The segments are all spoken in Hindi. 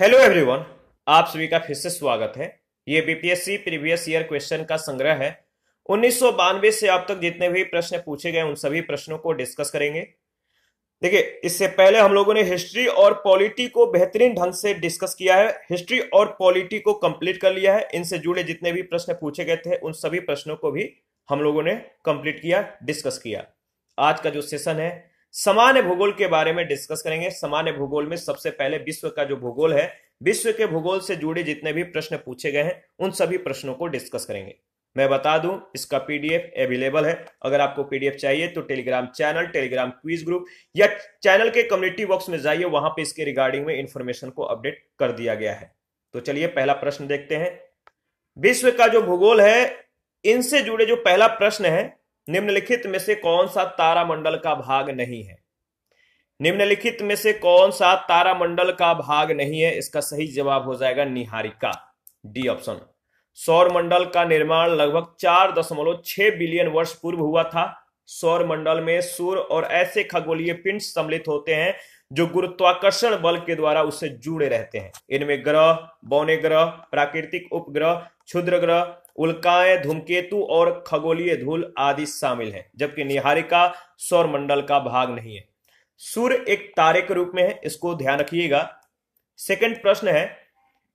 हेलो एवरीवन, आप सभी का फिर से स्वागत है। ये बीपीएससी प्रीवियस ईयर क्वेश्चन का संग्रह है। 1992 से अब तक जितने भी प्रश्न पूछे गए उन सभी प्रश्नों को डिस्कस करेंगे। देखिए, इससे पहले हम लोगों ने हिस्ट्री और पॉलिटी को बेहतरीन ढंग से डिस्कस किया है। हिस्ट्री और पॉलिटी को कंप्लीट कर लिया है। इनसे जुड़े जितने भी प्रश्न पूछे गए थे उन सभी प्रश्नों को भी हम लोगों ने कंप्लीट किया, डिस्कस किया। आज का जो सेशन है सामान्य भूगोल के बारे में डिस्कस करेंगे। सामान्य भूगोल में सबसे पहले विश्व का जो भूगोल है, विश्व के भूगोल से जुड़े जितने भी प्रश्न पूछे गए हैं उन सभी प्रश्नों को डिस्कस करेंगे। मैं बता दूं, इसका पीडीएफ अवेलेबल है। अगर आपको पीडीएफ चाहिए तो Telegram channel, Telegram quiz group या चैनल के कम्युनिटी बॉक्स में जाइए, वहां पर इसके रिगार्डिंग में इंफॉर्मेशन को अपडेट कर दिया गया है। तो चलिए पहला प्रश्न देखते हैं। विश्व का जो भूगोल है इनसे जुड़े जो पहला प्रश्न है, निम्नलिखित में से कौन सा तारामंडल का भाग नहीं है? निम्नलिखित में से कौन सा तारामंडल का भाग नहीं है? इसका सही जवाब हो जाएगा निहारिका, डी ऑप्शन। सौर मंडल का निर्माण लगभग 4.6 बिलियन वर्ष पूर्व हुआ था। सौर मंडल में सूर्य और ऐसे खगोलीय पिंड सम्मिलित होते हैं जो गुरुत्वाकर्षण बल के द्वारा उससे जुड़े रहते हैं। इनमें ग्रह, बौने ग्रह, प्राकृतिक उपग्रह, क्षुद्र ग्रह, उल्काएं, धूमकेतु और खगोलीय धूल आदि शामिल हैं, जबकि निहारिका सौर मंडल का भाग नहीं है। सूर्य एक तारे के रूप में है, इसको ध्यान रखिएगा। सेकंड प्रश्न है,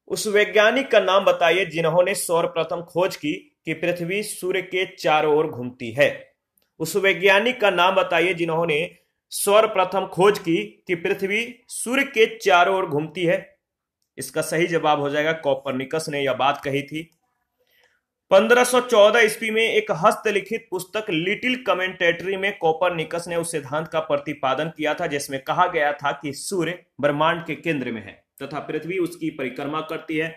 उस वैज्ञानिक का नाम बताइए जिन्होंने सर्वप्रथम खोज की कि पृथ्वी सूर्य के चारों ओर घूमती है। उस वैज्ञानिक का नाम बताइए जिन्होंने सर्वप्रथम खोज की कि पृथ्वी सूर्य के चारों ओर घूमती है। इसका सही जवाब हो जाएगा कोपरनिकस ने यह बात कही थी। 1514 ईस्वी में एक हस्तलिखित पुस्तक लिटिल कमेंटेटरी में कोपरनिकस ने उस सिद्धांत का प्रतिपादन किया था जिसमें कहा गया था कि सूर्य ब्रह्मांड के केंद्र में है तथा पृथ्वी उसकी परिक्रमा करती है।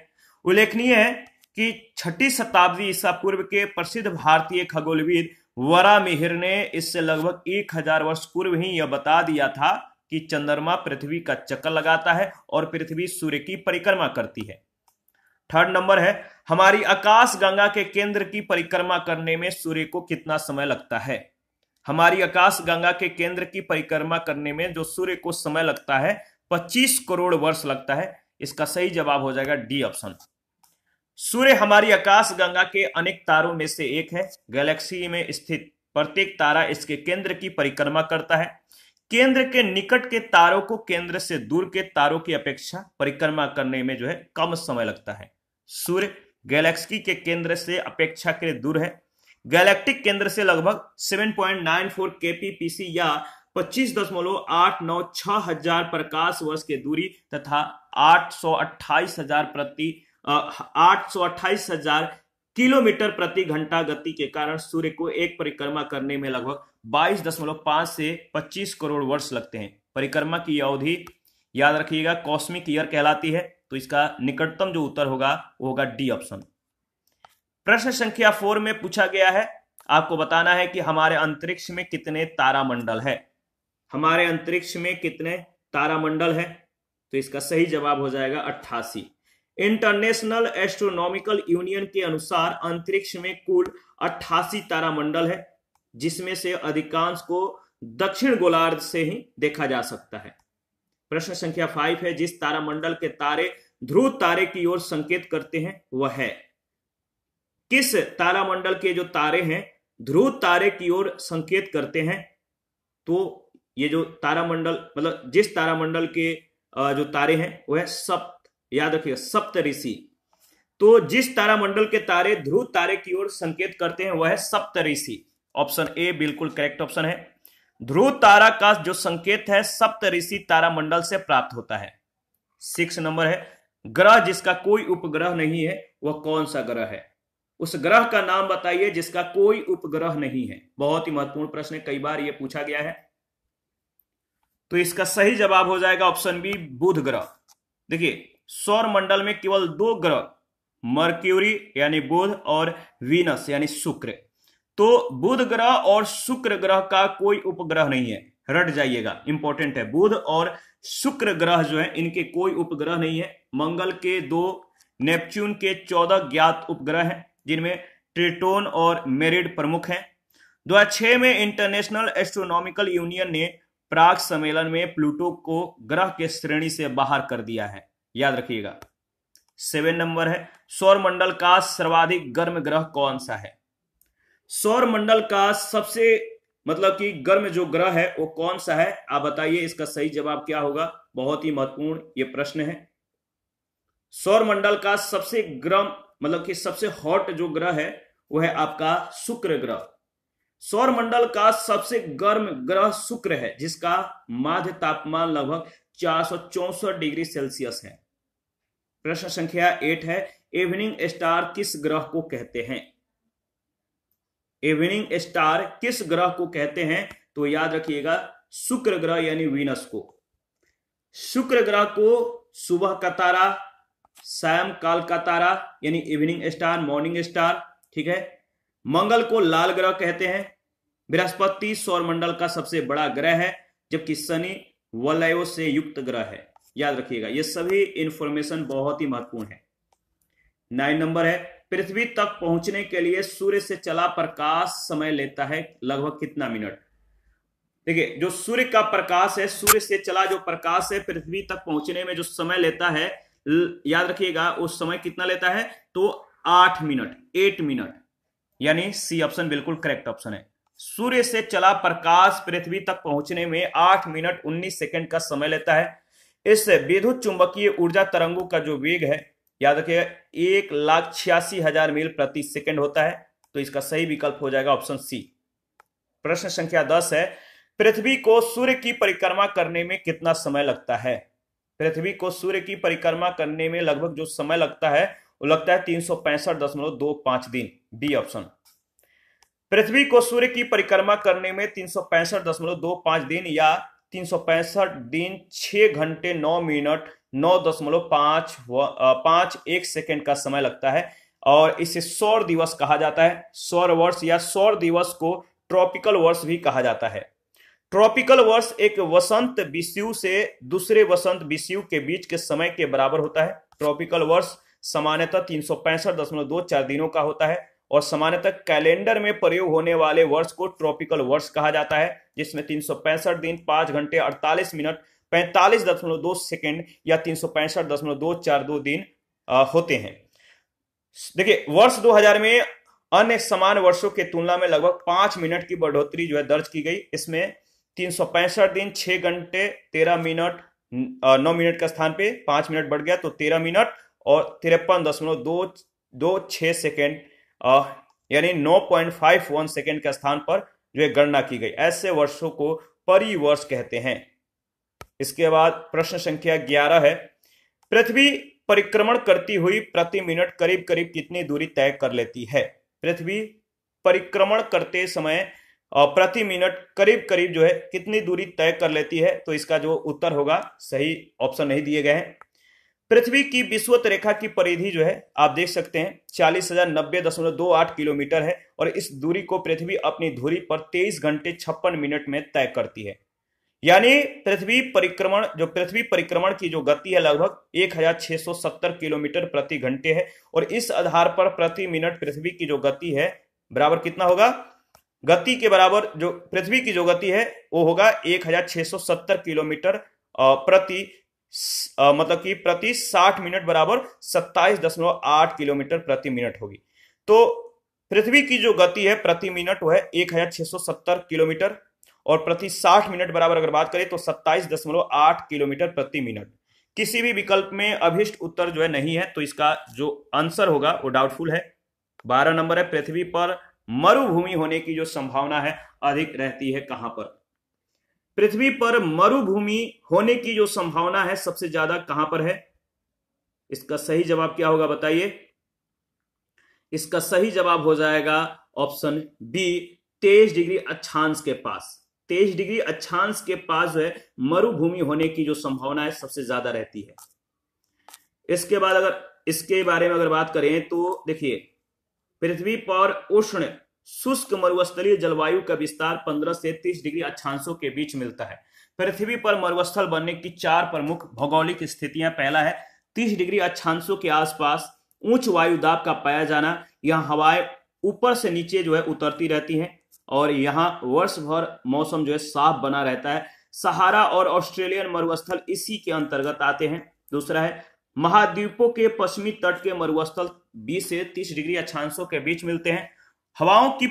उल्लेखनीय है कि 6ठी शताब्दी ईसा पूर्व के प्रसिद्ध भारतीय खगोलविद वरा मिहिर ने इससे लगभग 1000 वर्ष पूर्व ही यह बता दिया था कि चंद्रमा पृथ्वी का चक्कर लगाता है और पृथ्वी सूर्य की परिक्रमा करती है। थर्ड नंबर है, हमारी आकाशगंगा के केंद्र की परिक्रमा करने में सूर्य को कितना समय लगता है? हमारी आकाशगंगा के केंद्र की परिक्रमा करने में जो सूर्य को समय लगता है 25 करोड़ वर्ष लगता है। इसका सही जवाब हो जाएगा डी ऑप्शन। सूर्य हमारी आकाशगंगा के अनेक तारों में से एक है। गैलेक्सी में स्थित प्रत्येक तारा इसके केंद्र की परिक्रमा करता है। केंद्र के निकट के तारों को केंद्र से दूर के तारों की अपेक्षा परिक्रमा करने में जो है कम समय लगता है। सूर्य गैलेक्सी के केंद्र से अपेक्षाकृत दूर है। गैलेक्टिक केंद्र से लगभग 7.94 kppc या 25.896 हजार प्रकाश वर्ष के दूरी तथा 828,000 किलोमीटर प्रति घंटा गति के कारण सूर्य को एक परिक्रमा करने में लगभग 22.5 से 25 करोड़ वर्ष लगते हैं। परिक्रमा की अवधि याद रखिएगा कॉस्मिक ईयर कहलाती है। तो इसका निकटतम जो उत्तर होगा वो होगा डी ऑप्शन। प्रश्न संख्या 4 में पूछा गया है, आपको बताना है कि हमारे अंतरिक्ष में कितने तारामंडल है? हमारे अंतरिक्ष में कितने तारामंडल है? तो इसका सही जवाब हो जाएगा 88। इंटरनेशनल एस्ट्रोनॉमिकल यूनियन के अनुसार अंतरिक्ष में कुल 88 तारामंडल है, जिसमें से अधिकांश को दक्षिण गोलार्ध से ही देखा जा सकता है। प्रश्न संख्या 5 है, जिस तारामंडल के तारे ध्रुव तारे की ओर संकेत करते हैं वह है? किस तारामंडल के जो तारे हैं ध्रुव तारे की ओर संकेत करते हैं? तो ये जो तारामंडल मतलब जिस तारामंडल के जो तारे हैं वह सप्त, याद रखिए सप्तऋषि। तो जिस तारामंडल के तारे ध्रुव तारे की ओर संकेत करते हैं वह है सप्तऋषि। ऑप्शन ए बिल्कुल करेक्ट ऑप्शन है। ध्रुव तारा का जो संकेत है सप्तऋषि तारामंडल से प्राप्त होता है। 6 नंबर है, ग्रह जिसका कोई उपग्रह नहीं है वह कौन सा ग्रह है? उस ग्रह का नाम बताइए जिसका कोई उपग्रह नहीं है। बहुत ही महत्वपूर्ण प्रश्न है, कई बार यह पूछा गया है। तो इसका सही जवाब हो जाएगा ऑप्शन बी बुध ग्रह। देखिए, सौर मंडल में केवल 2 ग्रह, मर्क्यूरी यानी बुध और वीनस यानी शुक्र। तो बुध ग्रह और शुक्र ग्रह का कोई उपग्रह नहीं है, रट जाइएगा, इंपॉर्टेंट है। बुध और शुक्र ग्रह जो है इनके कोई उपग्रह नहीं है। मंगल के 2, नेपच्यून के 14 ज्ञात उपग्रह हैं, जिनमें ट्रिटोन और मेरिड प्रमुख हैं। 2006 में इंटरनेशनल एस्ट्रोनॉमिकल यूनियन ने प्राग सम्मेलन में प्लूटो को ग्रह के श्रेणी से बाहर कर दिया है। याद रखिएगा। 7 नंबर है, सौरमंडल का सर्वाधिक गर्म ग्रह कौन सा है? सौरमंडल का सबसे मतलब कि गर्म जो ग्रह है वो कौन सा है, आप बताइए। इसका सही जवाब क्या होगा? बहुत ही महत्वपूर्ण ये प्रश्न है। सौरमंडल का सबसे गर्म मतलब कि सबसे हॉट जो ग्रह है वह है आपका शुक्र ग्रह। सौरमंडल का सबसे गर्म ग्रह शुक्र है, जिसका माध्य तापमान लगभग 464 डिग्री सेल्सियस है। प्रश्न संख्या 8 है, इवनिंग स्टार किस ग्रह को कहते हैं? इवनिंग स्टार किस ग्रह को कहते हैं? तो याद रखिएगा शुक्र ग्रह यानी वीनस को। शुक्र ग्रह को सुबह का तारा, सायंकाल का तारा यानी इवनिंग स्टार, मॉर्निंग स्टार, ठीक है। मंगल को लाल ग्रह कहते हैं। बृहस्पति सौरमंडल का सबसे बड़ा ग्रह है, जबकि शनि वलयों से युक्त ग्रह है। याद रखिएगा ये सभी इंफॉर्मेशन बहुत ही महत्वपूर्ण है। 9 नंबर है, पृथ्वी तक पहुंचने के लिए सूर्य से चला प्रकाश समय लेता है लगभग कितना मिनट? देखिए जो सूर्य का प्रकाश है, सूर्य से चला जो प्रकाश है पृथ्वी तक पहुंचने में जो समय लेता है, याद रखिएगा उस समय कितना लेता है, तो 8 मिनट, 8 मिनट, यानी सी ऑप्शन बिल्कुल करेक्ट ऑप्शन है। सूर्य से चला प्रकाश पृथ्वी तक पहुंचने में 8 मिनट 19 सेकंड का समय लेता है। इस विद्युत चुंबकीय ऊर्जा तरंगों का जो वेग है, याद रखिएगा 1,86,000 मील प्रति सेकंड होता है। तो इसका सही विकल्प हो जाएगा ऑप्शन सी। प्रश्न संख्या 10 है, पृथ्वी को सूर्य की परिक्रमा करने में कितना समय लगता है? पृथ्वी को सूर्य की परिक्रमा करने में लगभग जो समय लगता है वो लगता है 365.25 दिन, बी ऑप्शन। पृथ्वी को सूर्य की परिक्रमा करने में 365.25 दिन या 365 दिन 6 घंटे 9 मिनट 9.51 सेकंड का समय लगता है, और इसे सौर दिवस कहा जाता है। सौर वर्ष या सौर दिवस को ट्रॉपिकल वर्ष भी कहा जाता है। ट्रॉपिकल वर्ष एक वसंत विषु से दूसरे वसंत विषु के बीच के समय के बराबर होता है। ट्रॉपिकल वर्ष सामान्यतः 365.24 दिनों का होता है, और सामान्यतः कैलेंडर में प्रयोग होने वाले वर्ष को ट्रॉपिकल वर्ष कहा जाता है, जिसमें 365 दिन 5 घंटे 48 मिनट 45.2 सेकंड या 365.242 दिन होते हैं। देखिए वर्ष 2000 में अन्य समान वर्षों के तुलना में लगभग 5 मिनट की बढ़ोतरी जो है दर्ज की गई। इसमें 365 दिन 6 घंटे 13 मिनट 9 मिनट का स्थान पे 5 मिनट बढ़ गया, तो 13 मिनट और 53.226 सेकेंड यानी 9.51 सेकेंड के स्थान पर जो है गणना की गई। ऐसे वर्षों को परिवर्ष कहते हैं। इसके बाद प्रश्न संख्या 11 है, पृथ्वी परिक्रमण करती हुई प्रति मिनट करीब करीब कितनी दूरी तय कर लेती है? पृथ्वी परिक्रमण करते समय प्रति मिनट करीब करीब जो है कितनी दूरी तय कर लेती है? तो इसका जो उत्तर होगा, सही ऑप्शन नहीं दिए गए हैं। पृथ्वी की विषुवत रेखा की परिधि जो है आप देख सकते हैं 40,090.28 किलोमीटर है, और इस दूरी को पृथ्वी अपनी धुरी पर 23 घंटे 56 मिनट में तय करती है। यानी पृथ्वी परिक्रमण की जो गति है लगभग 1,670 किलोमीटर प्रति घंटे है, और इस आधार पर प्रति मिनट पृथ्वी की जो गति है बराबर कितना होगा? गति के बराबर जो पृथ्वी की जो गति है वो होगा 1,670 किलोमीटर प्रति मतलब कि प्रति 60 मिनट बराबर 27.8 किलोमीटर प्रति मिनट होगी। तो पृथ्वी की जो गति है प्रति मिनट वो है 1,670 किलोमीटर, और प्रति 60 मिनट बराबर अगर बात करें तो 27.8 किलोमीटर प्रति मिनट। किसी भी विकल्प में अभिष्ट उत्तर जो है नहीं है, तो इसका जो आंसर होगा वो डाउटफुल है। 12 नंबर है, पृथ्वी पर मरुभूमि होने की जो संभावना है अधिक रहती है कहां पर? पृथ्वी पर मरुभूमि होने की जो संभावना है सबसे ज्यादा कहां पर है? इसका सही जवाब क्या होगा बताइए। इसका सही जवाब हो जाएगा ऑप्शन बी, 23 डिग्री अक्षांश के पास। 23 डिग्री अक्षांश के पास जो है मरुभूमि होने की जो संभावना है सबसे ज्यादा रहती है। इसके बाद अगर इसके बारे में अगर बात करें तो देखिए, पृथ्वी पर उष्ण शुष्क मरुस्थलीय जलवायु का विस्तार 15 से 30 डिग्री अक्षांशों के बीच मिलता है। पृथ्वी पर मरुस्थल बनने की 4 प्रमुख भौगोलिक स्थितियां, पहला है 30 डिग्री अक्षांशों के आसपास उच्च वायु दाब का पाया जाना, यहाँ हवाएं ऊपर से नीचे जो है उतरती रहती हैं, और यहाँ वर्ष भर मौसम जो है साफ बना रहता है। सहारा और ऑस्ट्रेलियन मरुस्थल इसी के अंतर्गत आते हैं। दूसरा है महाद्वीपों के पश्चिमी तट के मरुस्थल 20 से 30 डिग्री अक्षांशों के बीच मिलते हैं। हवाओं की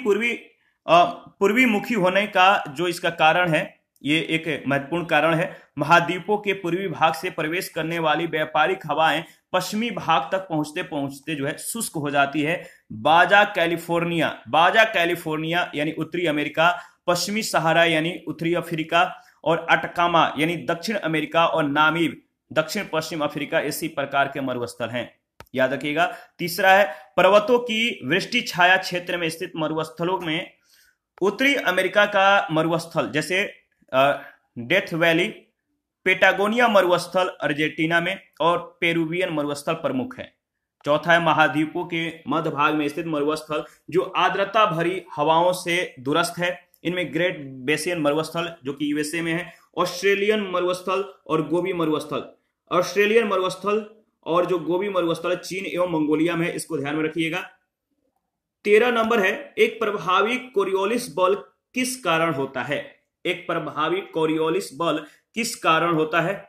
पूर्वी मुखी होने का जो इसका कारण है, ये एक महत्वपूर्ण कारण है। महाद्वीपों के पूर्वी भाग से प्रवेश करने वाली व्यापारिक हवाएं पश्चिमी भाग तक पहुंचते जो है शुष्क हो जाती है। बाजा कैलिफोर्निया यानी उत्तरी अमेरिका, पश्चिमी सहारा यानी उत्तरी अफ्रीका और अटकामा यानी दक्षिण अमेरिका और नामीब दक्षिण पश्चिम अफ्रीका इसी प्रकार के मरुस्थल हैं, याद रखिएगा। तीसरा है पर्वतों की वृष्टि छाया क्षेत्र में स्थित मरुस्थलों में उत्तरी अमेरिका का मरुस्थल जैसे डेथ वैली, पेटागोनिया मरुस्थल अर्जेंटीना में और पेरुवियन मरुस्थल प्रमुख है। चौथा है महाद्वीपों के मध्य भाग में स्थित मरुस्थल जो आर्द्रता भरी हवाओं से दूरस्थ है। इनमें ग्रेट बेसिन मरुस्थल जो कि यूएसए में है, ऑस्ट्रेलियन मरुस्थल और गोबी मरुस्थल। ऑस्ट्रेलियन मरुस्थल और जो गोबी मरुस्थल चीन एवं मंगोलिया में, इसको ध्यान में रखिएगा। 13 नंबर है, एक प्रभावी कोरियोलिस बल किस कारण होता है? एक प्रभावी कोरियोलिस बल किस कारण होता है?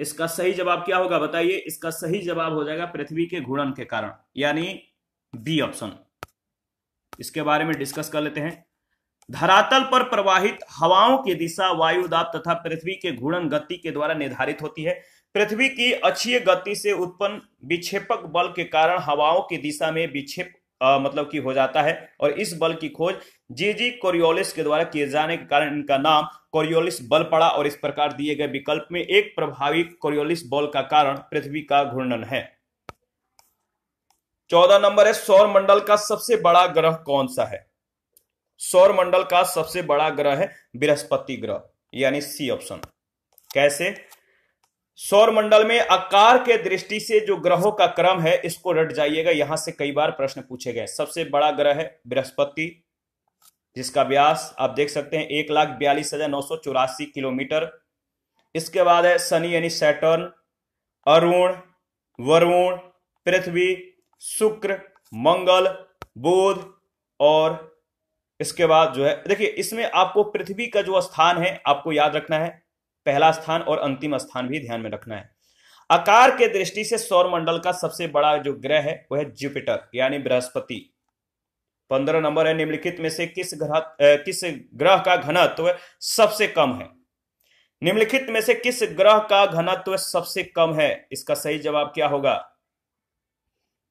इसका सही जवाब क्या होगा बताइए? इसका सही जवाब हो जाएगा पृथ्वी के घूर्णन के कारण, यानी बी ऑप्शन। इसके बारे में डिस्कस कर लेते हैं। धरातल पर प्रवाहित हवाओं की दिशा वायुदाब तथा पृथ्वी के घूर्णन गति के द्वारा निर्धारित होती है। पृथ्वी की अक्षीय गति से उत्पन्न विक्षेपक बल के कारण हवाओं की दिशा में विक्षेप मतलब कि हो जाता है, और इस बल की खोज जे.जी. कोरियोलिस के द्वारा किए जाने के कारण इनका नाम कोरियोलिस बल पड़ा। और इस प्रकार दिए गए विकल्प में एक प्रभावी कोरियोलिस बल का कारण पृथ्वी का घूर्णन है। 14 नंबर है, सौर मंडल का सबसे बड़ा ग्रह कौन सा है? सौर मंडल का सबसे बड़ा ग्रह है बृहस्पति ग्रह, यानी सी ऑप्शन। कैसे? सौर मंडल में आकार के दृष्टि से जो ग्रहों का क्रम है इसको रट जाइएगा, यहां से कई बार प्रश्न पूछे गए। सबसे बड़ा ग्रह है बृहस्पति, जिसका व्यास आप देख सकते हैं 1,42,984 किलोमीटर। इसके बाद है शनि यानी सैटर्न, अरुण, वरुण, पृथ्वी, शुक्र, मंगल, बुध, और इसके बाद जो है देखिए इसमें आपको पृथ्वी का जो स्थान है आपको याद रखना है, पहला स्थान और अंतिम स्थान भी ध्यान में रखना है। आकार के दृष्टि से सौर मंडल का सबसे बड़ा जो ग्रह है वह है जुपिटर, यानी बृहस्पति। 15 नंबर है, निम्नलिखित में से किस ग्रह का घनत्व सबसे कम है? निम्नलिखित में से किस ग्रह का घनत्व सबसे कम है? इसका सही जवाब क्या होगा?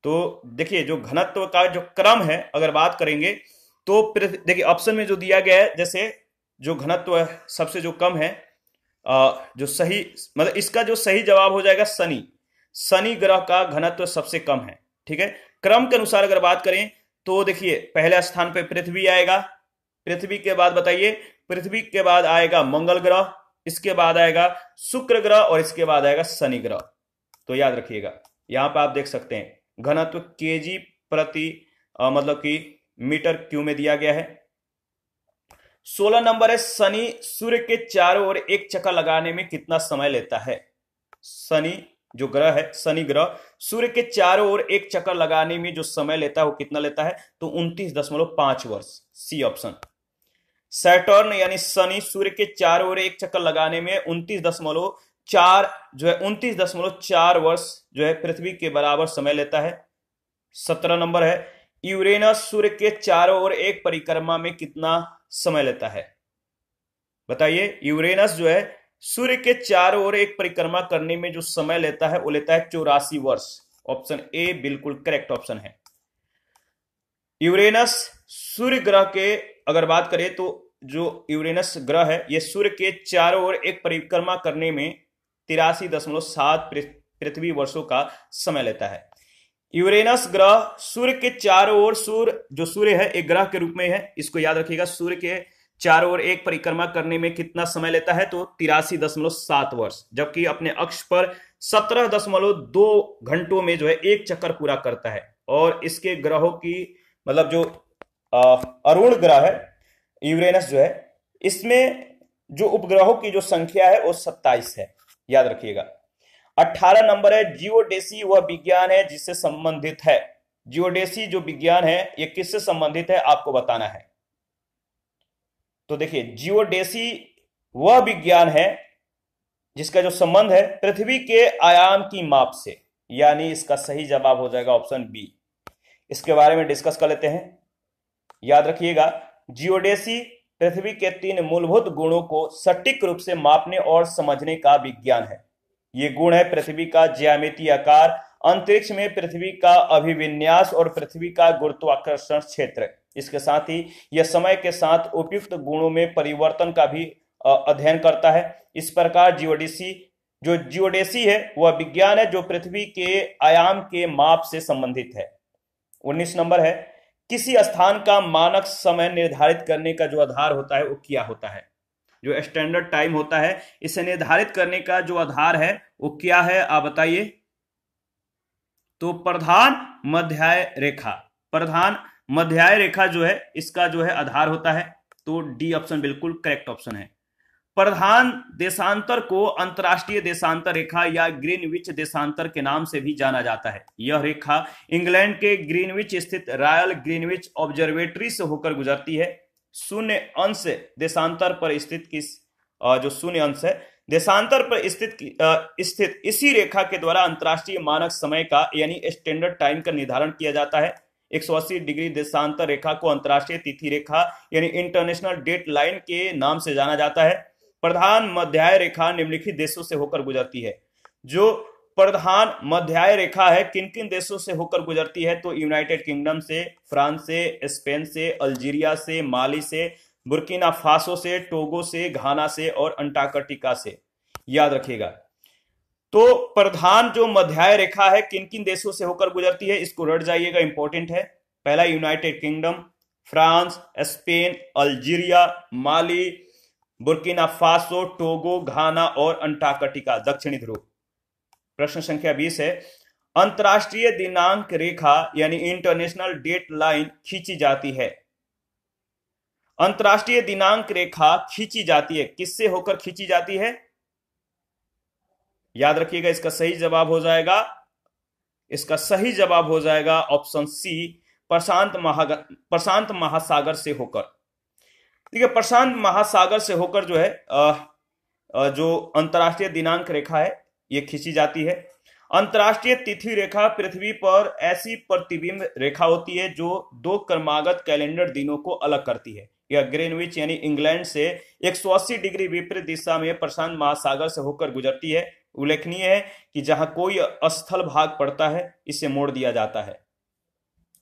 तो देखिए जो घनत्व का जो क्रम है अगर बात करेंगे तो देखिए ऑप्शन में जो दिया गया है, जैसे जो घनत्व सबसे जो कम है जो सही मतलब इसका जो सही जवाब हो जाएगा शनि ग्रह का घनत्व सबसे कम है। ठीक है, क्रम के अनुसार अगर बात करें तो देखिए पहले स्थान पे पृथ्वी आएगा, पृथ्वी के बाद बताइए, पृथ्वी के बाद आएगा मंगल ग्रह, इसके बाद आएगा शुक्र ग्रह और इसके बाद आएगा शनि ग्रह। तो याद रखिएगा यहां पर आप देख सकते हैं घनत्व केजी प्रति मतलब कि मीटर क्यू में दिया गया है। 16 नंबर है, शनि सूर्य के चारों ओर एक चक्कर लगाने में कितना समय लेता है? शनि जो ग्रह है, शनि ग्रह सूर्य के चारों ओर एक चक्कर लगाने में जो समय लेता है वो कितना लेता है? तो 29.5 वर्ष, सी ऑप्शन। सैटर्न यानी शनि सूर्य के चारों ओर एक चक्कर लगाने में 29.4 वर्ष जो है पृथ्वी के बराबर समय लेता है। 17 नंबर है, यूरेनस सूर्य के चारों ओर एक परिक्रमा में कितना समय लेता है? बताइए, यूरेनस जो है सूर्य के चारों ओर एक परिक्रमा करने में जो समय लेता है वो लेता है 84 वर्ष। ऑप्शन ए बिल्कुल करेक्ट ऑप्शन है। यूरेनस सूर्य ग्रह के अगर बात करें तो जो यूरेनस ग्रह है यह सूर्य के चारों ओर एक परिक्रमा करने में 83.7 पृथ्वी वर्षों का समय लेता है। यूरेनस ग्रह सूर्य के चारों ओर सूर्य है एक ग्रह के रूप में है, इसको याद रखिएगा। सूर्य के चारों ओर एक परिक्रमा करने में कितना समय लेता है? तो 83.7 वर्ष, जबकि अपने अक्ष पर 17.2 घंटों में जो है एक चक्कर पूरा करता है। और इसके ग्रहों की मतलब जो अरुण ग्रह है यूरेनस जो है इसमें जो उपग्रहों की जो संख्या है वो 27 है, याद रखिएगा। 18 नंबर है, जियोडेसी वह विज्ञान है जिससे संबंधित है। जियोडेसी जो विज्ञान है ये किससे संबंधित है आपको बताना है। तो देखिए जियोडेसी वह विज्ञान है जिसका जो संबंध है पृथ्वी के आयाम की माप से, यानी इसका सही जवाब हो जाएगा ऑप्शन बी। इसके बारे में डिस्कस कर लेते हैं। याद रखिएगा, जियोडेसी पृथ्वी के तीन मूलभूत गुणों को सटीक रूप से मापने और समझने का विज्ञान है। ये गुण है पृथ्वी का ज्यामितीय आकार, अंतरिक्ष में पृथ्वी का अभिविन्यास और पृथ्वी का गुरुत्वाकर्षण क्षेत्र। इसके साथ ही यह समय के साथ उपयुक्त गुणों में परिवर्तन का भी अध्ययन करता है। इस प्रकार जियोडेसी है वह विज्ञान है जो पृथ्वी के आयाम के माप से संबंधित है। 19 नंबर है, किसी स्थान का मानक समय निर्धारित करने का जो आधार होता है वो क्या होता है? जो स्टैंडर्ड टाइम होता है इसे निर्धारित करने का जो आधार है वो क्या है, आप बताइए। तो प्रधान मध्याय रेखा जो है इसका जो है आधार होता है। तो डी ऑप्शन बिल्कुल करेक्ट ऑप्शन है। प्रधान देशांतर को अंतर्राष्ट्रीय देशांतर रेखा या ग्रीनविच देशांतर के नाम से भी जाना जाता है। यह रेखा इंग्लैंड के ग्रीनविच स्थित रॉयल ग्रीनविच ऑब्जर्वेटरी से होकर गुजरती है। शून्य अंश देशांतर पर स्थित इसी रेखा के द्वारा अंतर्राष्ट्रीय मानक समय का यानी स्टैंडर्ड टाइम का निर्धारण किया जाता है। 180 डिग्री देशांतर रेखा को अंतर्राष्ट्रीय तिथि रेखा यानी इंटरनेशनल डेट लाइन के नाम से जाना जाता है। प्रधान मध्याह्न रेखा निम्नलिखित देशों से होकर गुजरती है। जो प्रधान मध्याह्न रेखा है किन किन देशों से होकर गुजरती है? तो यूनाइटेड किंगडम से, फ्रांस से, स्पेन से, अल्जीरिया से, माली से, बुर्किना फासो से, टोगो से, घाना से और अंटार्कटिका से। याद रखिएगा। तो प्रधान जो मध्याह्न रेखा है किन किन देशों से होकर गुजरती है, इसको रट जाइएगा, इंपॉर्टेंट है। पहला United Kingdom, France, Spain, Algeria, Mali, Burkina Faso, Togo, Ghana और अंटार्कटिका, दक्षिणी ध्रुव। प्रश्न संख्या 20 है, अंतर्राष्ट्रीय दिनांक रेखा यानी इंटरनेशनल डेट लाइन खींची जाती है। अंतर्राष्ट्रीय दिनांक रेखा खींची जाती है, किससे होकर खींची जाती है? याद रखिएगा, इसका सही जवाब हो जाएगा ऑप्शन सी, प्रशांत महासागर से होकर। ठीक है, प्रशांत महासागर से होकर जो है जो अंतर्राष्ट्रीय दिनांक रेखा है ये खींची जाती है। अंतर्राष्ट्रीय तिथि रेखा पृथ्वी पर ऐसी प्रतिबिंब रेखा होती है जो दो क्रमागत कैलेंडर दिनों को अलग करती है। यह ग्रीनविच यानी इंग्लैंड से 180 डिग्री विपरीत दिशा में प्रशांत महासागर से होकर गुजरती है। उल्लेखनीय है कि जहां कोई स्थल भाग पड़ता है इसे मोड़ दिया जाता है।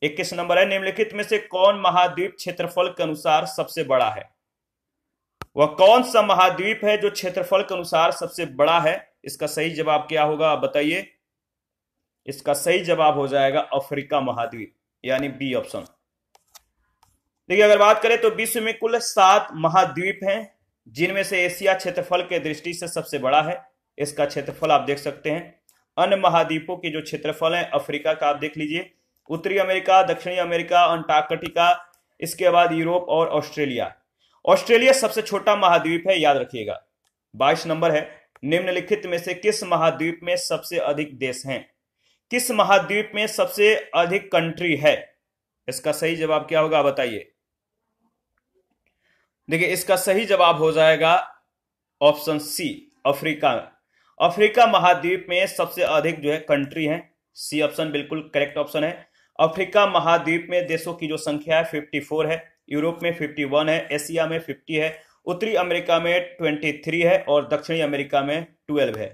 21 नंबर है, निम्नलिखित में से कौन महाद्वीप क्षेत्रफल के अनुसार सबसे बड़ा है? वह कौन सा महाद्वीप है जो क्षेत्रफल के अनुसार सबसे बड़ा है? इसका सही जवाब क्या होगा, आप बताइए। इसका सही जवाब हो जाएगा अफ्रीका महाद्वीप, यानी बी ऑप्शन। देखिए, अगर बात करें तो विश्व में कुल 7 महाद्वीप हैं, जिनमें से एशिया क्षेत्रफल के दृष्टि से सबसे बड़ा है। इसका क्षेत्रफल आप देख सकते हैं। अन्य महाद्वीपों के जो क्षेत्रफल है, अफ्रीका का आप देख लीजिए, उत्तरी अमेरिका, दक्षिणी अमेरिका, अंटार्कटिका, इसके बाद यूरोप और ऑस्ट्रेलिया। ऑस्ट्रेलिया सबसे छोटा महाद्वीप है, याद रखिएगा। 22 नंबर है, निम्नलिखित में से किस महाद्वीप में सबसे अधिक देश हैं? किस महाद्वीप में सबसे अधिक कंट्री है? इसका सही जवाब क्या होगा, बताइए। देखिए, इसका सही जवाब हो जाएगा ऑप्शन सी, अफ्रीका। अफ्रीका महाद्वीप में सबसे अधिक जो है कंट्री है। सी ऑप्शन बिल्कुल करेक्ट ऑप्शन है। अफ्रीका महाद्वीप में देशों की जो संख्या है 54 है, यूरोप में 51 है, एशिया में 50 है, उत्तरी अमेरिका में 23 है और दक्षिणी अमेरिका में 12 है।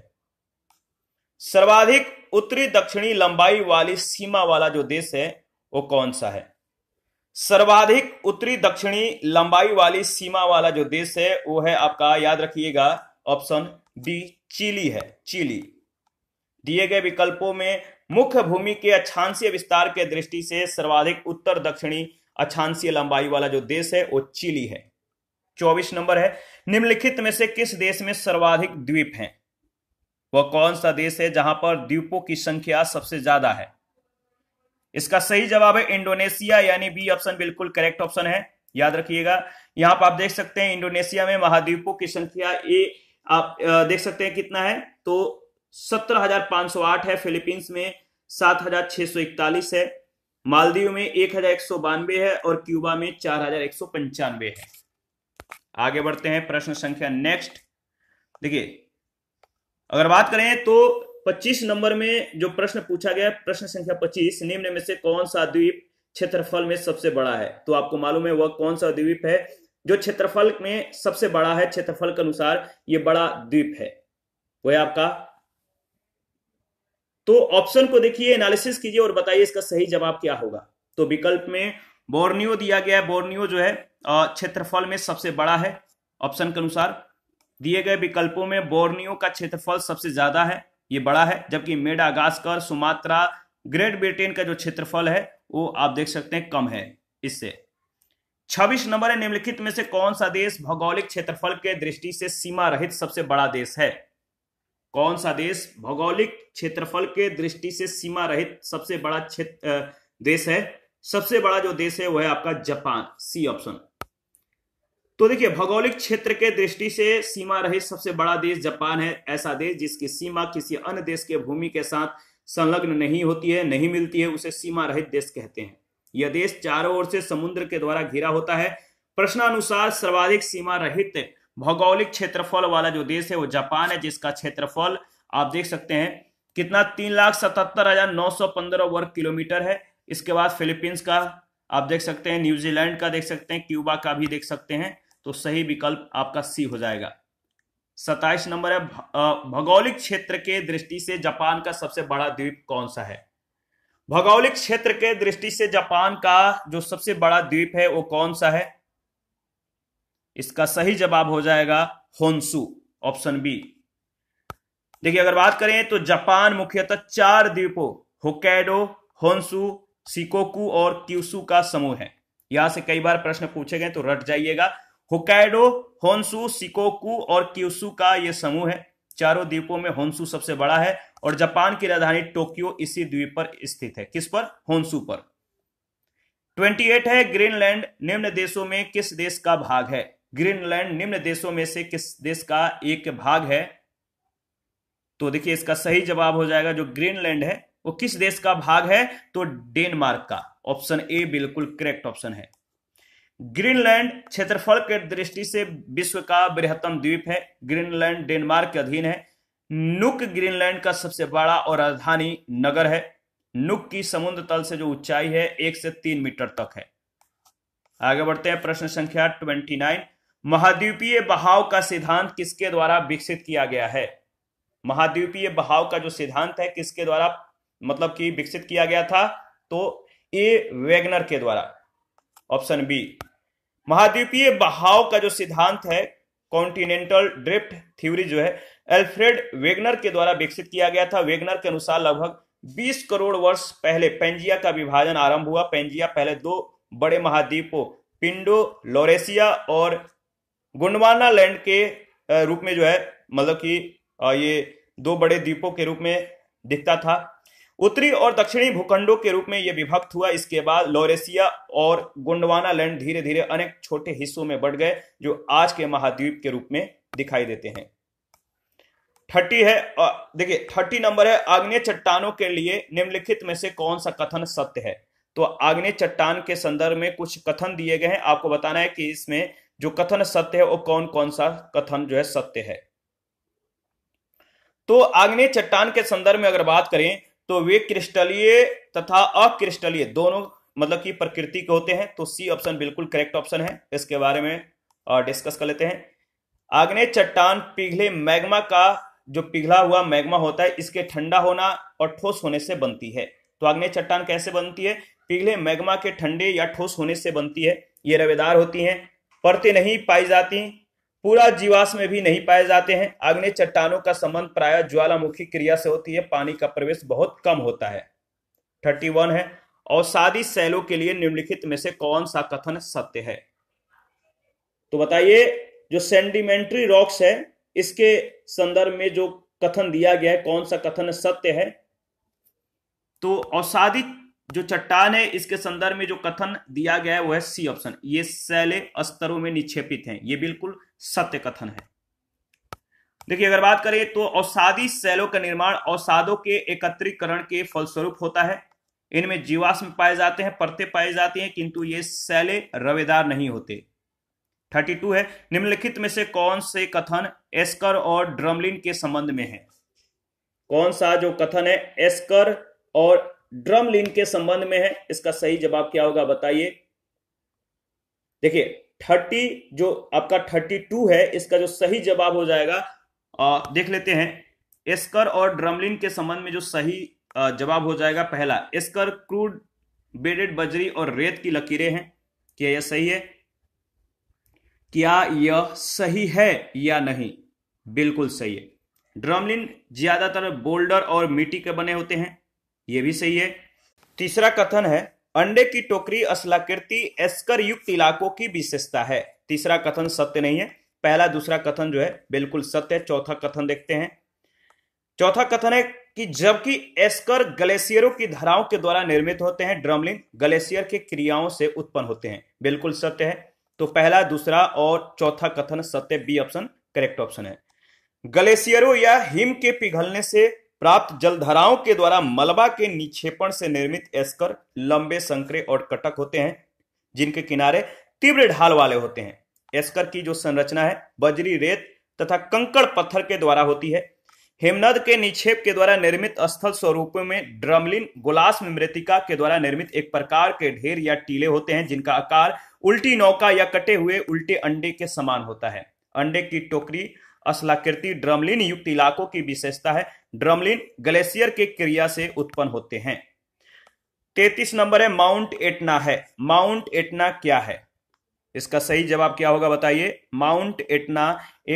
सर्वाधिक उत्तरी दक्षिणी लंबाई वाली सीमा वाला जो देश है वो कौन सा है? सर्वाधिक उत्तरी दक्षिणी लंबाई वाली सीमा वाला जो देश है वो है आपका, याद रखिएगा, ऑप्शन डी, चिली है, चिली। दिए गए विकल्पों में मुख्य भूमि के अक्षांशीय विस्तार के दृष्टि से सर्वाधिक उत्तर दक्षिणी अक्षांशीय लंबाई वाला जो देश है वो चिली है। 24 नंबर है, निम्नलिखित में से किस देश में सर्वाधिक द्वीप हैं? वह कौन सा देश है जहां पर द्वीपों की संख्या सबसे ज्यादा है? इसका सही जवाब है इंडोनेशिया, यानी बी ऑप्शन बिल्कुल करेक्ट ऑप्शन है। याद रखिएगा, यहां पर आप देख सकते हैं इंडोनेशिया में महाद्वीपों की संख्या आप देख सकते हैं कितना है, तो 17,508 है। फिलीपींस में 7,641 है, मालदीव में 1,192 है और क्यूबा में 4,195 है। आगे बढ़ते हैं, प्रश्न संख्या नेक्स्ट। देखिए, अगर बात करें तो 25 नंबर में जो प्रश्न पूछा गया, प्रश्न संख्या 25, निम्न में से कौन सा द्वीप क्षेत्रफल में सबसे बड़ा है, तो आपको मालूम है वह कौन सा द्वीप है जो क्षेत्रफल में सबसे बड़ा है। क्षेत्रफल के अनुसार यह बड़ा द्वीप है, वह आपका। तो ऑप्शन को देखिए, एनालिसिस कीजिए और बताइए इसका सही जवाब क्या होगा। तो विकल्प में बोर्नियो दिया गया है, बोर्नियो जो है क्षेत्रफल में सबसे बड़ा है। ऑप्शन के अनुसार दिए गए विकल्पों में बोर्नियो का क्षेत्रफल सबसे ज्यादा है, ये बड़ा है, जबकि मेडागास्कर, सुमात्रा, ग्रेट ब्रिटेन का जो क्षेत्रफल है वो आप देख सकते हैं कम है इससे। 26 नंबर है, निम्नलिखित में से कौन सा देश भौगोलिक क्षेत्रफल के दृष्टि से सीमा रहित सबसे बड़ा देश है? कौन सा देश भौगोलिक क्षेत्रफल के दृष्टि से सीमा रहित सबसे बड़ा देश है? सबसे बड़ा जो देश है वह है आपका जापान, सी ऑप्शन। तो देखिए, भौगोलिक क्षेत्र के दृष्टि से सीमा रहित सबसे बड़ा देश जापान है, ऐसा देश जिसकी सीमा किसी अन्य देश के भूमि के साथ संलग्न नहीं होती है, नहीं मिलती है, उसे सीमा रहित देश कहते हैं। यह देश चारों ओर से समुद्र के द्वारा घिरा होता है। प्रश्नानुसार सर्वाधिक सीमा रहित भौगोलिक क्षेत्रफल वाला जो देश है वो जापान है, जिसका क्षेत्रफल आप देख सकते हैं कितना, 3,77,915 वर्ग किलोमीटर है। इसके बाद फिलीपींस का आप देख सकते हैं, न्यूजीलैंड का देख सकते हैं, क्यूबा का भी देख सकते हैं। तो सही विकल्प आपका सी हो जाएगा। 27 नंबर है, भौगोलिक क्षेत्र के दृष्टि से जापान का सबसे बड़ा द्वीप कौन सा है? भौगोलिक क्षेत्र के दृष्टि से जापान का जो सबसे बड़ा द्वीप है वो कौन सा है? इसका सही जवाब हो जाएगा होन्शू, ऑप्शन बी। देखिए, अगर बात करें तो जापान मुख्यतः 4 द्वीपों होक्काइडो, होन्शू, शिकोकू और क्यूशू का समूह है। यहां से कई बार प्रश्न पूछे गए तो रट जाइएगा। होक्काइडो, होन्शू, शिकोकू और क्यूशू का यह समूह है। चारों द्वीपों में होन्शू सबसे बड़ा है और जापान की राजधानी टोक्यो इसी द्वीप पर स्थित है। किस पर? होन्शू पर। 28 है, ग्रीनलैंड निम्न देशों में किस देश का भाग है? ग्रीनलैंड निम्न देशों में से किस देश का एक भाग है? तो देखिए, इसका सही जवाब हो जाएगा, जो ग्रीनलैंड है वो किस देश का भाग है? तो डेनमार्क का, ऑप्शन ए बिल्कुल करेक्ट ऑप्शन है। ग्रीनलैंड क्षेत्रफल के दृष्टि से विश्व का बृहत्तम द्वीप है। ग्रीनलैंड डेनमार्क के अधीन है। नूक ग्रीनलैंड का सबसे बड़ा और राजधानी नगर है। नूक की समुद्र तल से जो ऊंचाई है 1 से 3 मीटर तक है। आगे बढ़ते हैं, प्रश्न संख्या 29, महाद्वीपीय बहाव का सिद्धांत किसके द्वारा विकसित किया गया है? महाद्वीपीय बहाव का जो सिद्धांत है किसके द्वारा मतलब कि विकसित किया गया था? तो ए वेगनर के द्वारा, ऑप्शन बी। महाद्वीपीय बहाव का जो सिद्धांत है, कॉन्टिनेंटल ड्रिफ्ट थ्योरी जो है, अल्फ्रेड वेगनर के द्वारा विकसित किया गया था। वेगनर के अनुसार लगभग 20 करोड़ वर्ष पहले पेंजिया का विभाजन आरंभ हुआ। पेंजिया पहले 2 बड़े महाद्वीपों पिंडो लोरेसिया और गुंडवाना लैंड के रूप में जो है मतलब कि ये 2 बड़े द्वीपों के रूप में दिखता था। उत्तरी और दक्षिणी भूखंडों के रूप में यह विभक्त हुआ। इसके बाद लोरेसिया और गोंडवाना लैंड धीरे धीरे अनेक छोटे हिस्सों में बढ़ गए जो आज के महाद्वीप के रूप में दिखाई देते हैं। 30 है, देखिए 30 नंबर है, आग्नेय चट्टानों के लिए निम्नलिखित में से कौन सा कथन सत्य है? तो आग्नेय चट्टान के संदर्भ में कुछ कथन दिए गए हैं, आपको बताना है कि इसमें जो कथन सत्य है वो कौन कौन सा कथन जो है सत्य है। तो आग्नेय चट्टान के संदर्भ में अगर बात करें तो वे क्रिस्टलीय तथा अक्रिस्टलीय दोनों मतलब कि प्रकृति के होते हैं। तो सी ऑप्शन बिल्कुल करेक्ट ऑप्शन है। इसके बारे में डिस्कस कर लेते हैं। आग्नेय चट्टान पिघले मैग्मा का, जो पिघला हुआ मैग्मा होता है इसके ठंडा होना और ठोस होने से बनती है। तो आग्नेय चट्टान कैसे बनती है? पिघले मैग्मा के ठंडे या ठोस होने से बनती है। ये रवेदार होती है, परतें नहीं पाई जाती, पूरा जीवाश्म में भी नहीं पाए जाते हैं। आग्नेय चट्टानों का संबंध प्रायः ज्वालामुखी क्रिया से होती है, पानी का प्रवेश बहुत कम होता है। 31 है, अवसादी शैलों के लिए निम्नलिखित में से कौन सा कथन सत्य है? तो बताइए, जो सेंडिमेंट्री रॉक्स है इसके संदर्भ में जो कथन दिया गया है कौन सा कथन सत्य है? तो अवसादी जो चट्टान है इसके संदर्भ में जो कथन दिया गया है वह है सी ऑप्शन, ये शैले स्तरों में निक्षेपित हैं, ये बिल्कुल सत्य कथन है। देखिए, अगर बात करें तो अवसादी शैलों का निर्माण अवसादों के एकत्रीकरण के फलस्वरूप होता है। इनमें जीवाश्म पाए जाते हैं, परतें पाई जाती हैं, किंतु ये शैले रवेदार नहीं होते। 32 है, निम्नलिखित में से कौन से कथन एस्कर और ड्रमलिन के संबंध में है? कौन सा जो कथन है एस्कर और ड्रमलिन के संबंध में है, इसका सही जवाब क्या होगा बताइए। देखिए 30 जो आपका 32 है, इसका जो सही जवाब हो जाएगा, देख लेते हैं एस्कर और ड्रमलिन के संबंध में जो सही जवाब हो जाएगा। पहला एस्कर क्रूड बेडेड बजरी और रेत की लकीरें हैं। क्या यह सही है? क्या यह सही है या नहीं? बिल्कुल सही है। ड्रमलिन ज्यादातर बोल्डर और मिट्टी के बने होते हैं, यह भी सही है। तीसरा कथन है अंडे की टोकरी असलाकृति एस्कर युक्त इलाकों की विशेषता है। तीसरा कथन सत्य नहीं है। पहला दूसरा कथन जो है बिल्कुल सत्य है। चौथा कथन देखते हैं। चौथा कथन है कि जबकि एस्कर ग्लेशियरों की धाराओं के द्वारा निर्मित होते हैं, ड्रमलिन ग्लेशियर के क्रियाओं से उत्पन्न होते हैं। बिल्कुल सत्य है। तो पहला दूसरा और चौथा कथन सत्य, बी ऑप्शन करेक्ट ऑप्शन है। ग्लेशियरों या हिम के पिघलने से प्राप्त जलधाराओं के द्वारा मलबा के निक्षेपण से निर्मित एस्कर लंबे संकरे और कटक होते हैं, जिनके किनारे तीव्र ढाल वाले होते हैं। एस्कर की जो संरचना है बजरी, रेत तथा कंकड़ पत्थर के द्वारा होती है। हिमनद के निक्षेप के द्वारा निर्मित स्थल स्वरूपों में ड्रमलिन गोलास में मृतिका के द्वारा निर्मित एक प्रकार के ढेर या टीले होते हैं, जिनका आकार उल्टी नौका या कटे हुए उल्टे अंडे के समान होता है। अंडे की टोकरी असलाकृति ड्रमलिन युक्त इलाकों की विशेषता है। ड्रमलिन ग्लेशियर के क्रिया से उत्पन्न होते हैं। 33 नंबर है माउंट एटना है। माउंट एटना क्या है? इसका सही जवाब क्या होगा बताइए। माउंट एटना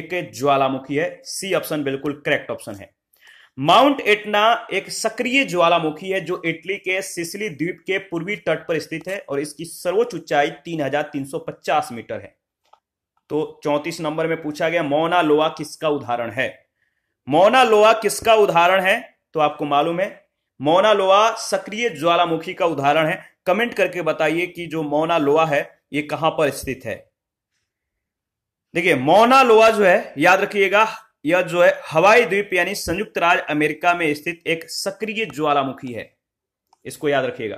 एक ज्वालामुखी है, सी ऑप्शन बिल्कुल करेक्ट ऑप्शन है। माउंट एटना एक सक्रिय ज्वालामुखी है जो इटली के सिसिली द्वीप के पूर्वी तट पर स्थित है और इसकी सर्वोच्च ऊंचाई 3350 मीटर है। तो 34 नंबर में पूछा गया मौना लोआ किसका उदाहरण है। मौना लोआ किसका उदाहरण है? तो आपको मालूम है मौना लोआ सक्रिय ज्वालामुखी का उदाहरण है। कमेंट करके बताइए कि जो मौना लोआ है ये कहां पर स्थित है। देखिए मौना लोआ जो है, याद रखिएगा, यह जो है हवाई द्वीप यानी संयुक्त राज्य अमेरिका में स्थित एक सक्रिय ज्वालामुखी है, इसको याद रखिएगा।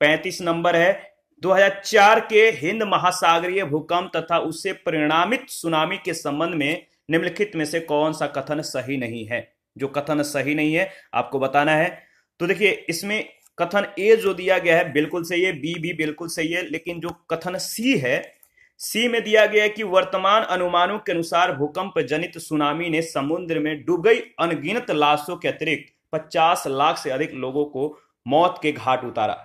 35 नंबर है 2004 के हिंद महासागरीय भूकंप तथा उससे परिणामित सुनामी के संबंध में निम्नलिखित में से कौन सा कथन सही नहीं है। जो कथन सही नहीं है आपको बताना है। तो देखिए इसमें कथन ए जो दिया गया है बिल्कुल सही है, बी भी बिल्कुल सही है, लेकिन जो कथन सी है, सी में दिया गया है कि वर्तमान अनुमानों के अनुसार भूकंप जनित सुनामी ने समुद्र में डूब गई अनगिनत लाशों के अतिरिक्त 50 लाख से अधिक लोगों को मौत के घाट उतारा।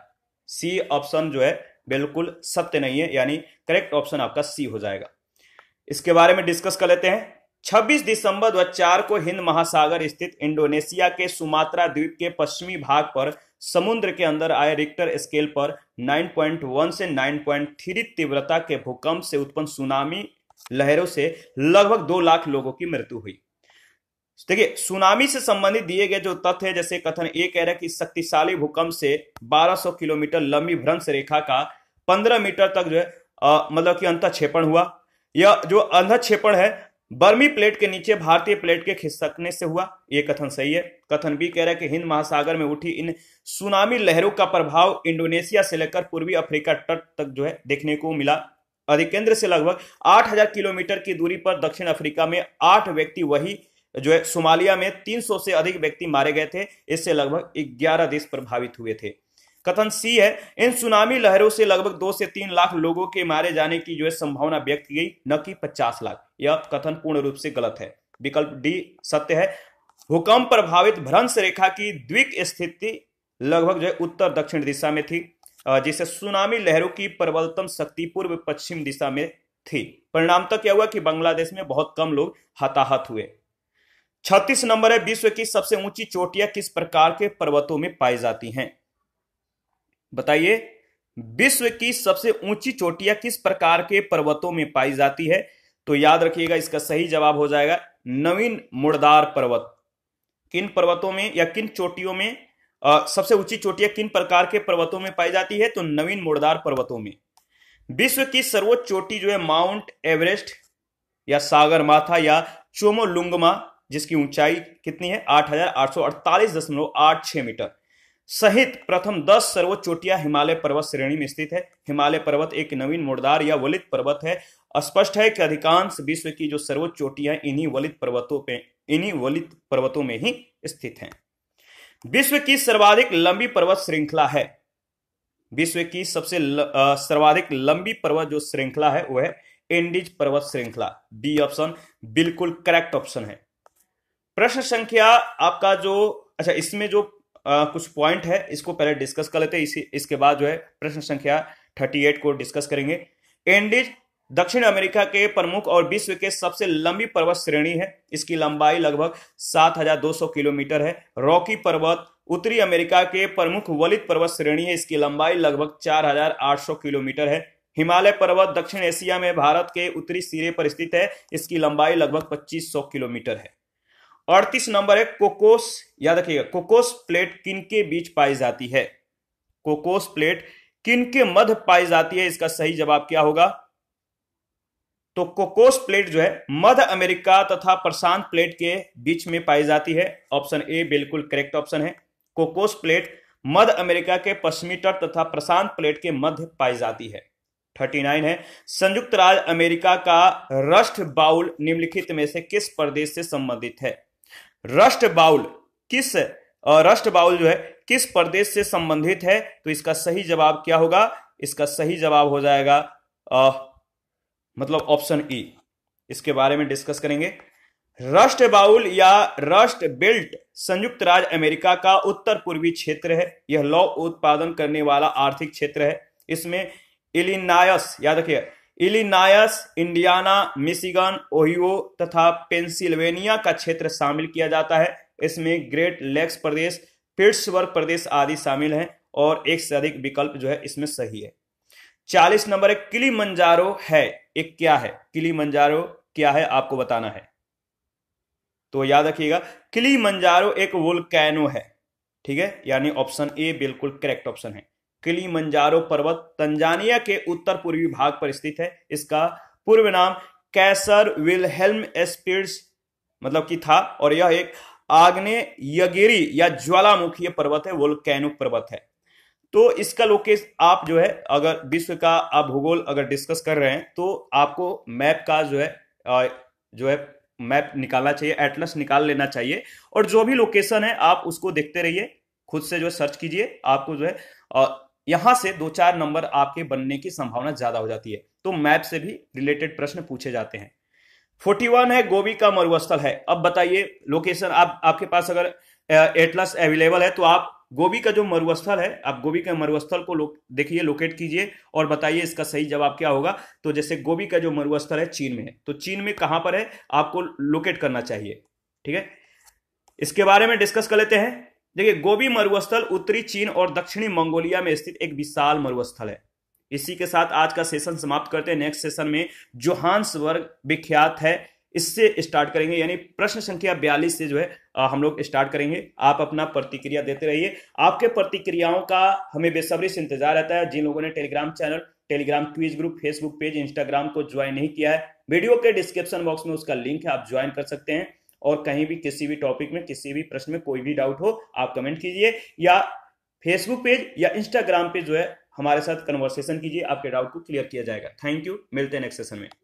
सी ऑप्शन जो है बिल्कुल सत्य नहीं है, यानी करेक्ट ऑप्शन आपका सी हो जाएगा। इसके बारे में डिस्कस कर लेते हैं। 26 दिसंबर 2004 को हिंद महासागर स्थित इंडोनेशिया के सुमात्रा द्वीप के पश्चिमी भाग पर समुद्र के अंदर आए रिक्टर स्केल पर 9.1 से 9.3 तीव्रता के भूकंप से उत्पन्न सुनामी लहरों से लगभग 2 लाख लोगों की मृत्यु हुई। देखिए सुनामी से संबंधित दिए गए जो तथ्य है, जैसे कथन ए कह रहा है कि शक्तिशाली भूकंप से 1200 किलोमीटर लंबी भ्रंश रेखा का 15 मीटर तक जो है मतलब कि अंतःक्षेपण हुआ। यह जो अंतःक्षेपण है बर्मी प्लेट के नीचे भारतीय प्लेट के खिसकने से हुआ, यह कथन सही है। कथन बी कह रहा है कि हिंद महासागर में उठी इन सुनामी लहरों का प्रभाव इंडोनेशिया से लेकर पूर्वी अफ्रीका तट तक जो है देखने को मिला। अधिकेंद्र से लगभग 8000 किलोमीटर की दूरी पर दक्षिण अफ्रीका में 8 व्यक्ति, वही जो है सोमालिया में 300 से अधिक व्यक्ति मारे गए थे। इससे लगभग 11 देश प्रभावित हुए थे। कथन सी है इन सुनामी लहरों से लगभग 2 से 3 लाख लोगों के मारे जाने की जो है संभावना व्यक्त की गई, न कि 50 लाख। यह कथन पूर्ण रूप से गलत है। विकल्प डी सत्य है। भूकंप प्रभावित भ्रंश रेखा की द्विक स्थिति लगभग जो है उत्तर दक्षिण दिशा में थी, जिससे सुनामी लहरों की प्रबलतम शक्ति पूर्व पश्चिम दिशा में थी। परिणामतः क्या हुआ कि बांग्लादेश में बहुत कम लोग हताहत हुए। 36 नंबर है विश्व की सबसे ऊंची चोटियां किस प्रकार के पर्वतों में पाई जाती हैं। बताइए विश्व की सबसे ऊंची चोटियां किस प्रकार के पर्वतों में पाई जाती है। तो याद रखिएगा इसका सही जवाब हो जाएगा नवीन मुड़दार पर्वत। किन पर्वतों में या किन चोटियों में सबसे ऊंची चोटियां किन प्रकार के पर्वतों में पाई जाती है, तो नवीन मुड़दार पर्वतों में। विश्व की सर्वोच्च चोटी जो है माउंट एवरेस्ट या सागरमाथा या चोमोलुंगमा, जिसकी ऊंचाई कितनी है 8848.86 मीटर सहित प्रथम 10 सर्वोच्च चोटियां हिमालय पर्वत श्रेणी में स्थित है। हिमालय पर्वत एक नवीन मुड़दार या वलित पर्वत है। स्पष्ट है कि अधिकांश विश्व की जो सर्वोच्च चोटियां इन्हीं वलित पर्वतों में ही स्थित हैं। विश्व की सर्वाधिक लंबी पर्वत श्रृंखला है। विश्व की सबसे सर्वाधिक लंबी पर्वत जो श्रृंखला है वो है एंडीज पर्वत श्रृंखला। बी ऑप्शन बिल्कुल करेक्ट ऑप्शन है। प्रश्न संख्या आपका जो अच्छा इसमें जो कुछ पॉइंट है इसको पहले डिस्कस कर लेते हैं, इसके बाद जो है प्रश्न संख्या 38 को डिस्कस करेंगे। एंडीज दक्षिण अमेरिका के प्रमुख और विश्व के सबसे लंबी पर्वत श्रेणी है। इसकी लंबाई लगभग 7,200 किलोमीटर है। रॉकी पर्वत उत्तरी अमेरिका के प्रमुख वलित पर्वत श्रेणी है। इसकी लंबाई लगभग 4,800 किलोमीटर है। हिमालय पर्वत दक्षिण एशिया में भारत के उत्तरी सिरे पर स्थित है। इसकी लंबाई लगभग 2,500 किलोमीटर है। 38 नंबर है कोकोस, याद रखिएगा कोकोस प्लेट किनके बीच पाई जाती है? कोकोस प्लेट किनके मध्य पाई जाती है? इसका सही जवाब क्या होगा? तो कोकोस प्लेट जो है मध्य अमेरिका तथा प्रशांत प्लेट के बीच में पाई जाती है। ऑप्शन ए बिल्कुल करेक्ट ऑप्शन है। कोकोस प्लेट मध्य अमेरिका के पश्चिमी तट तथा प्रशांत प्लेट के मध्य पाई जाती है। 39 है संयुक्त राज्य अमेरिका का रस्ट बाउल निम्नलिखित में से किस प्रदेश से संबंधित है? रस्ट बाउल जो है किस प्रदेश से संबंधित है? तो इसका सही जवाब क्या होगा? इसका सही जवाब हो जाएगा मतलब ऑप्शन ई। इसके बारे में डिस्कस करेंगे। रस्ट बाउल या रस्ट बेल्ट संयुक्त राज्य अमेरिका का उत्तर पूर्वी क्षेत्र है। यह लौह उत्पादन करने वाला आर्थिक क्षेत्र है। इसमें इलिनायस, याद रखिए इलिनायस, इंडियाना, मिशिगन, ओहियो तथा पेंसिल्वेनिया का क्षेत्र शामिल किया जाता है। इसमें ग्रेट लेक्स प्रदेश, पिट्सबर्ग प्रदेश आदि शामिल हैं और एक से अधिक विकल्प जो है इसमें सही है। 40 नंबर है किलिमंजारो है एक क्या है? किलिमंजारो क्या है आपको बताना है। तो याद रखिएगा किलिमंजारो एक वोल्केनो है, ठीक है, यानी ऑप्शन ए बिल्कुल करेक्ट ऑप्शन है। किलिमंजारो पर्वत तंजानिया के उत्तर पूर्वी भाग पर स्थित है। इसका पूर्व नाम कैसर विलहेल्म एस्पिड्स मतलब की था और यह एक आग्नेयगिरी या ज्वालामुखीय पर्वत है, वोल्केनो पर्वत है। तो इसका लोकेशन आप जो है अगर विश्व का आप भूगोल अगर डिस्कस कर रहे हैं तो आपको मैप का जो है मैप निकालना चाहिए, एटलस निकाल लेना चाहिए और जो भी लोकेशन है आप उसको देखते रहिए, खुद से जो है सर्च कीजिए, आपको जो है यहां से 2-4 नंबर आपके बनने की संभावना ज्यादा हो जाती है। तो मैप से भी रिलेटेड प्रश्न पूछे जाते हैं। 41 है गोबी का मरुस्थल है। अब बताइए लोकेशन आपके पास अगर एटलस अवेलेबल है तो आप गोबी का जो मरुस्थल है आप गोबी के मरुस्थल को देखिए, लोकेट कीजिए और बताइए इसका सही जवाब क्या होगा। तो जैसे गोबी का जो मरुस्थल है चीन में है, तो चीन में कहां पर है आपको लोकेट करना चाहिए, ठीक है। इसके बारे में डिस्कस कर लेते हैं। देखिए गोबी मरुस्थल उत्तरी चीन और दक्षिणी मंगोलिया में स्थित एक विशाल मरुस्थल है। इसी के साथ आज का सेशन समाप्त करते हैं। नेक्स्ट सेशन में जोहान्सबर्ग विख्यात है, इससे स्टार्ट करेंगे, यानी प्रश्न संख्या 42 से जो है हम लोग स्टार्ट करेंगे। आप अपना प्रतिक्रिया देते रहिए, आपके प्रतिक्रियाओं का हमें बेसब्री से इंतजार रहता है। जिन लोगों ने Telegram channel, Telegram quiz group, Facebook page, Instagram को ज्वाइन नहीं किया है, वीडियो के डिस्क्रिप्शन बॉक्स में उसका लिंक है, आप ज्वाइन कर सकते हैं। और कहीं भी किसी भी टॉपिक में किसी भी प्रश्न में कोई भी डाउट हो आप कमेंट कीजिए या फेसबुक पेज या इंस्टाग्राम पे जो है हमारे साथ कन्वर्सेशन कीजिए, आपके डाउट को क्लियर किया जाएगा। थैंक यू, मिलते हैं नेक्स्ट सेशन में।